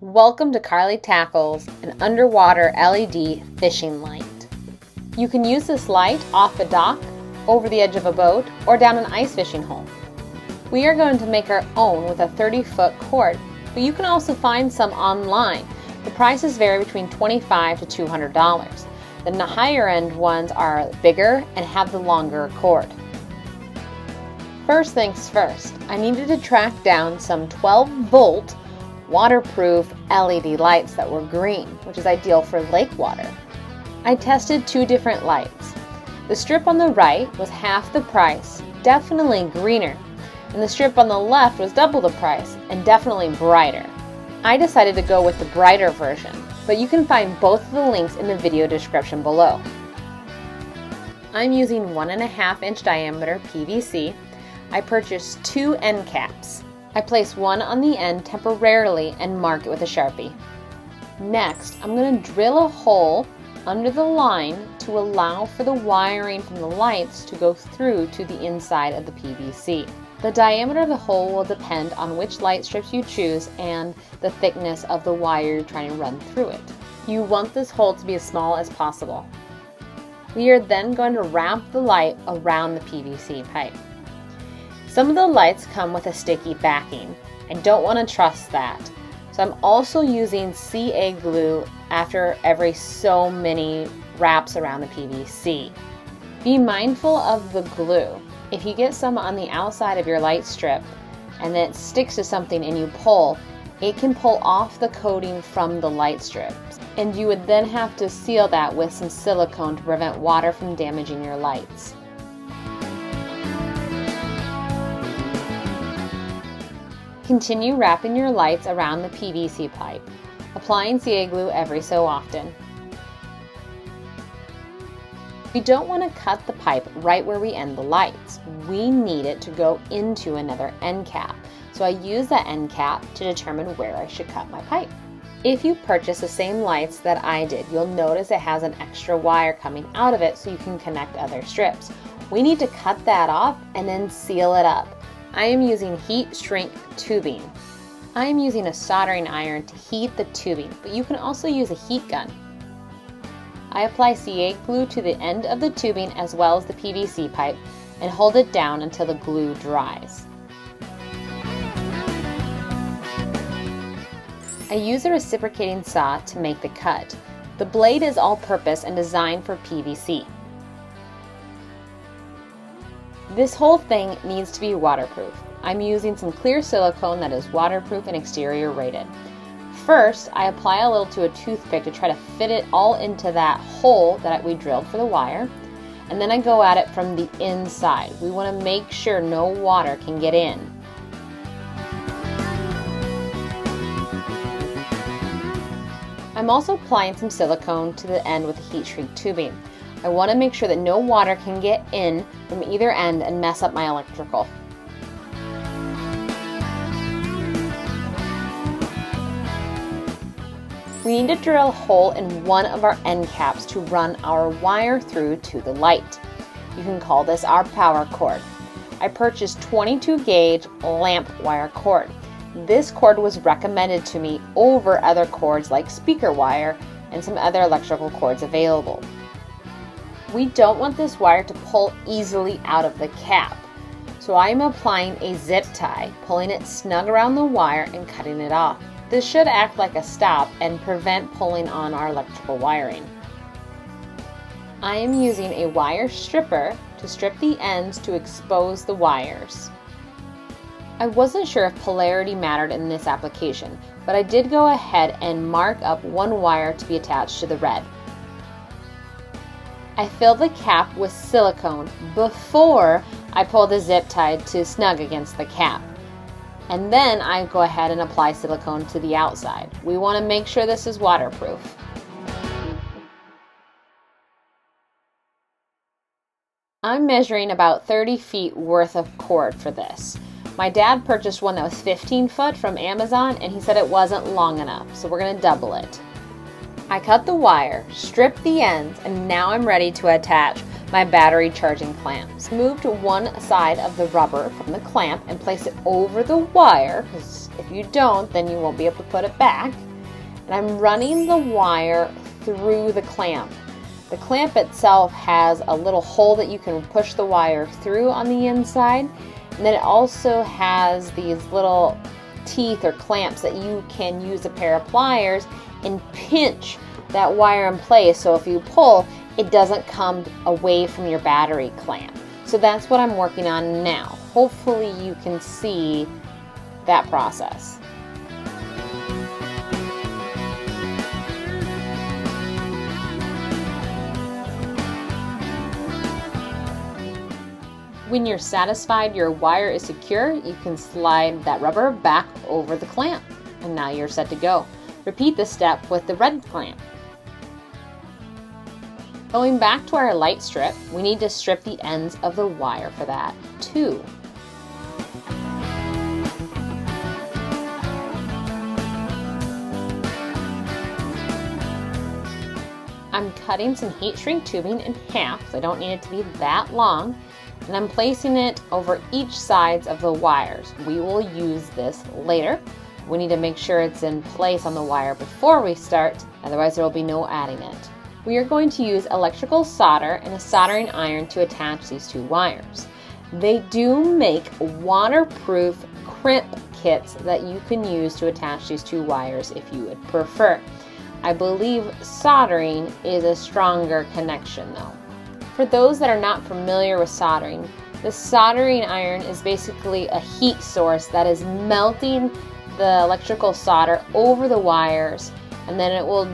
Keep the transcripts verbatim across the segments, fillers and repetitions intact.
Welcome to Carly Tackles, an underwater L E D fishing light. You can use this light off the dock, over the edge of a boat, or down an ice fishing hole. We are going to make our own with a thirty foot cord, but you can also find some online. The prices vary between twenty-five dollars to two hundred dollars. The higher end ones are bigger and have the longer cord. First things first, I needed to track down some twelve volt waterproof L E D lights that were green, which is ideal for lake water. I tested two different lights. The strip on the right was half the price, definitely greener, and the strip on the left was double the price and definitely brighter. I decided to go with the brighter version, but you can find both of the links in the video description below. I'm using one and a half inch diameter P V C. I purchased two end caps. I place one on the end temporarily and mark it with a Sharpie. Next, I'm going to drill a hole under the line to allow for the wiring from the lights to go through to the inside of the P V C. The diameter of the hole will depend on which light strips you choose and the thickness of the wire you're trying to run through it. You want this hole to be as small as possible. We are then going to wrap the light around the P V C pipe. Some of the lights come with a sticky backing. I don't want to trust that. So I'm also using C A glue after every so many wraps around the P V C. Be mindful of the glue. If you get some on the outside of your light strip and then it sticks to something and you pull, it can pull off the coating from the light strips. And you would then have to seal that with some silicone to prevent water from damaging your lights. Continue wrapping your lights around the P V C pipe, applying C A glue every so often. We don't want to cut the pipe right where we end the lights. We need it to go into another end cap. So I use that end cap to determine where I should cut my pipe. If you purchase the same lights that I did, you'll notice it has an extra wire coming out of it so you can connect other strips. We need to cut that off and then seal it up. I am using heat shrink tubing. I am using a soldering iron to heat the tubing, but you can also use a heat gun. I apply C A glue to the end of the tubing as well as the P V C pipe and hold it down until the glue dries. I use a reciprocating saw to make the cut. The blade is all-purpose and designed for P V C. This whole thing needs to be waterproof. I'm using some clear silicone that is waterproof and exterior rated. First, I apply a little to a toothpick to try to fit it all into that hole that we drilled for the wire, and then I go at it from the inside. We want to make sure no water can get in. I'm also applying some silicone to the end with the heat shrink tubing. I want to make sure that no water can get in from either end and mess up my electrical. We need to drill a hole in one of our end caps to run our wire through to the light. You can call this our power cord. I purchased twenty-two gauge lamp wire cord. This cord was recommended to me over other cords like speaker wire and some other electrical cords available. We don't want this wire to pull easily out of the cap, so I am applying a zip tie, pulling it snug around the wire and cutting it off. This should act like a stop and prevent pulling on our electrical wiring. I am using a wire stripper to strip the ends to expose the wires. I wasn't sure if polarity mattered in this application, but I did go ahead and mark up one wire to be attached to the red. I filled the cap with silicone before I pulled the zip tie to snug against the cap. And then I go ahead and apply silicone to the outside. We want to make sure this is waterproof. I'm measuring about thirty feet worth of cord for this. My dad purchased one that was fifteen foot from Amazon and he said it wasn't long enough, so we're going to double it. I cut the wire, stripped the ends, and now I'm ready to attach my battery charging clamps. Moved one side of the rubber from the clamp and place it over the wire, because if you don't, then you won't be able to put it back. and I'm running the wire through the clamp. The clamp itself has a little hole that you can push the wire through on the inside, and then it also has these little teeth or clamps that you can use a pair of pliers and pinch that wire in place, so if you pull, it doesn't come away from your battery clamp. So that's what I'm working on now. Hopefully you can see that process. When you're satisfied your wire is secure, you can slide that rubber back over the clamp, and now you're set to go. Repeat this step with the red clamp. Going back to our light strip, we need to strip the ends of the wire for that too. I'm cutting some heat shrink tubing in half, so I don't need it to be that long, and I'm placing it over each sides of the wires. We will use this later. We need to make sure it's in place on the wire before we start, otherwise there will be no adding it. We are going to use electrical solder and a soldering iron to attach these two wires. They do make waterproof crimp kits that you can use to attach these two wires if you would prefer. I believe soldering is a stronger connection though. For those that are not familiar with soldering, the soldering iron is basically a heat source that is melting the electrical solder over the wires, and then it will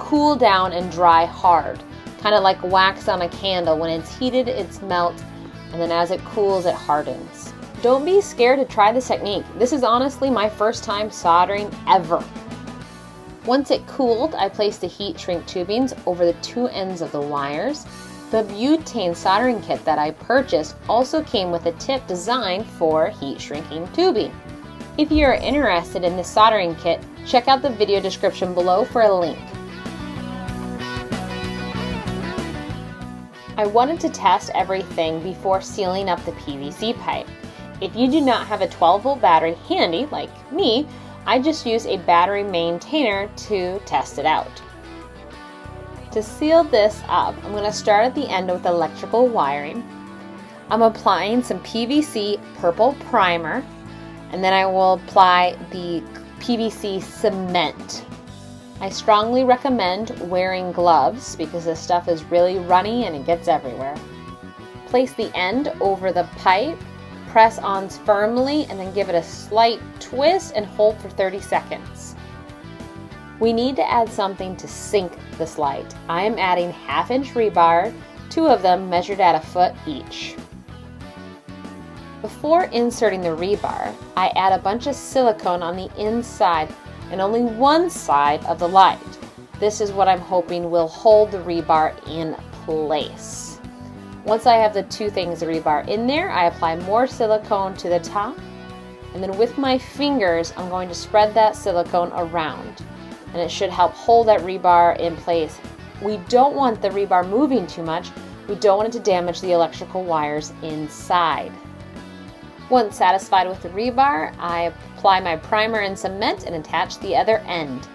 cool down and dry hard. Kind of like wax on a candle. When it's heated, it's melt, and then as it cools, it hardens. Don't be scared to try this technique. This is honestly my first time soldering ever. Once it cooled, I placed the heat shrink tubings over the two ends of the wires. The butane soldering kit that I purchased also came with a tip designed for heat shrinking tubing. If you are interested in this soldering kit, check out the video description below for a link. I wanted to test everything before sealing up the P V C pipe. If you do not have a twelve volt battery handy, like me, I just use a battery maintainer to test it out. To seal this up, I'm going to start at the end with electrical wiring. I'm applying some P V C purple primer, and then I will apply the P V C cement. I strongly recommend wearing gloves because this stuff is really runny and it gets everywhere. Place the end over the pipe, press on firmly, and then give it a slight twist and hold for thirty seconds. We need to add something to sink this light. I am adding half inch rebar, two of them measured at a foot each. Before inserting the rebar, I add a bunch of silicone on the inside and only one side of the light. This is what I'm hoping will hold the rebar in place. Once I have the two things of rebar in there, I apply more silicone to the top, and then with my fingers I'm going to spread that silicone around, and it should help hold that rebar in place. We don't want the rebar moving too much. We don't want it to damage the electrical wires inside. Once satisfied with the rebar, I apply my primer and cement and attach the other end.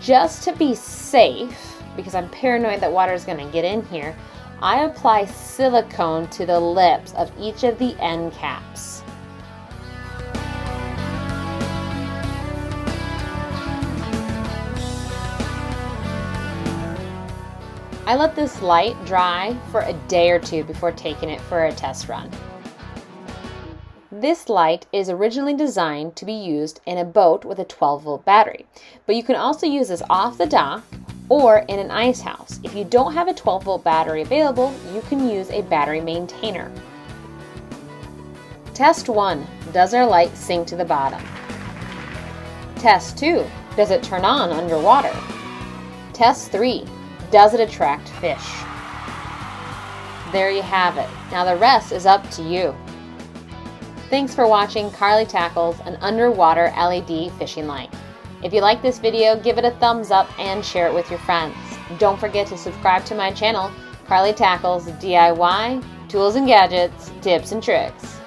Just to be safe, because I'm paranoid that water is going to get in here, I apply silicone to the lips of each of the end caps. I let this light dry for a day or two before taking it for a test run. This light is originally designed to be used in a boat with a twelve volt battery, but you can also use this off the dock or in an ice house. If you don't have a twelve volt battery available, you can use a battery maintainer. Test one, does our light sink to the bottom? Test two, does it turn on underwater? Test three, does it attract fish? There you have it. Now the rest is up to you. Thanks for watching Carly Tackles, an underwater L E D fishing light. If you like this video, give it a thumbs up and share it with your friends. Don't forget to subscribe to my channel, Carly Tackles D I Y, Tools and Gadgets, Tips and Tricks.